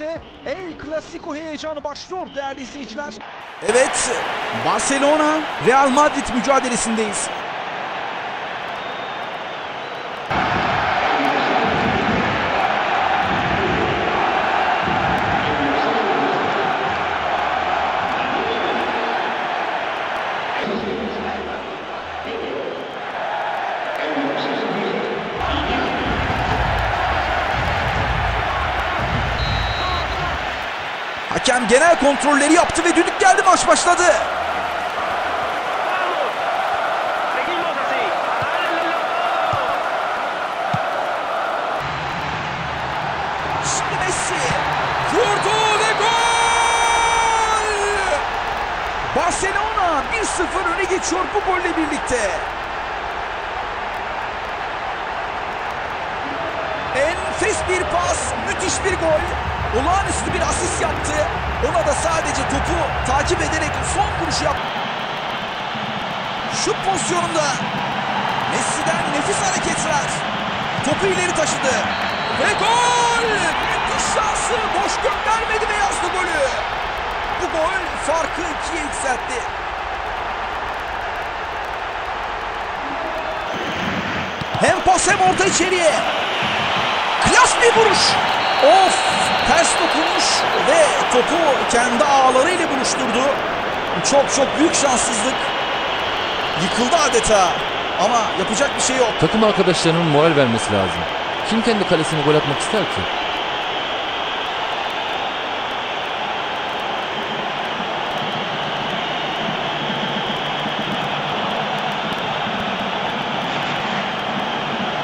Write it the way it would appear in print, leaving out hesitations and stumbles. işte El Clasico heyecanı başlıyor değerli izleyiciler. Evet, Barcelona Real Madrid mücadelesindeyiz. Hakem genel kontrolleri yaptı ve düdük geldi, maç başladı. Şimdi Messi vurdu ve gol! Barcelona 1-0 öne geçiyor bu golle birlikte. Enfes bir pas, müthiş bir gol. Olağanüstü bir asist yaptı. Ona da sadece topu takip ederek son vuruşu yaptı. Şut pozisyonunda Messi'den nefis hareketler. Topu ileri taşıdı. Ve gol! Müthiş şansı, boş göndermedi ve yazdı golü. Bu gol farkı 2'ye yükseltti. Hem pas hem orta içeriye. Klas bir vuruş. Of! Ters dokunuş ve topu kendi ağlarıyla buluşturdu. Çok büyük şanssızlık. Yıkıldı adeta ama yapacak bir şey yok. Takım arkadaşlarının moral vermesi lazım. Kim kendi kalesine gol atmak ister ki?